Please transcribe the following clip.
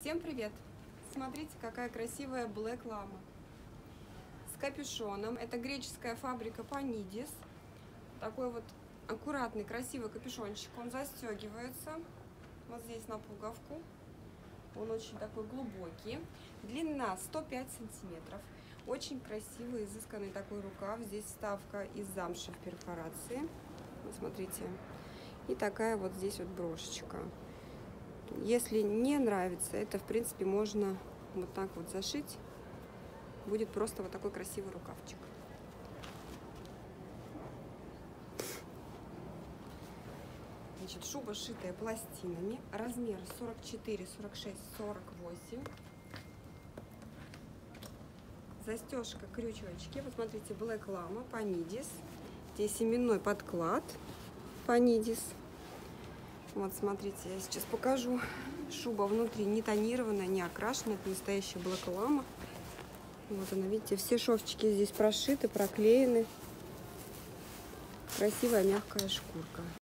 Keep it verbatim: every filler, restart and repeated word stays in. Всем привет! Смотрите, какая красивая Blackglama с капюшоном. Это греческая фабрика Panidis. Такой вот аккуратный, красивый капюшончик. Он застегивается вот здесь на пуговку. Он очень такой глубокий. Длина сто пять сантиметров. Очень красивый, изысканный такой рукав. Здесь вставка из замши в перфорации. Вот смотрите. И такая вот здесь вот брошечка. Если не нравится, это, в принципе, можно вот так вот зашить. Будет просто вот такой красивый рукавчик. Значит, шуба шитая пластинами. Размеры сорок четыре, сорок шесть, сорок восемь. Застежка, крючочки. Вот смотрите, Blackglama, Panidis. Здесь семенной подклад Panidis. Вот, смотрите, я сейчас покажу. Шуба внутри не тонированная, не окрашена. Это настоящая Blackglama. Вот она, видите, все шовчики здесь прошиты, проклеены. Красивая мягкая шкурка.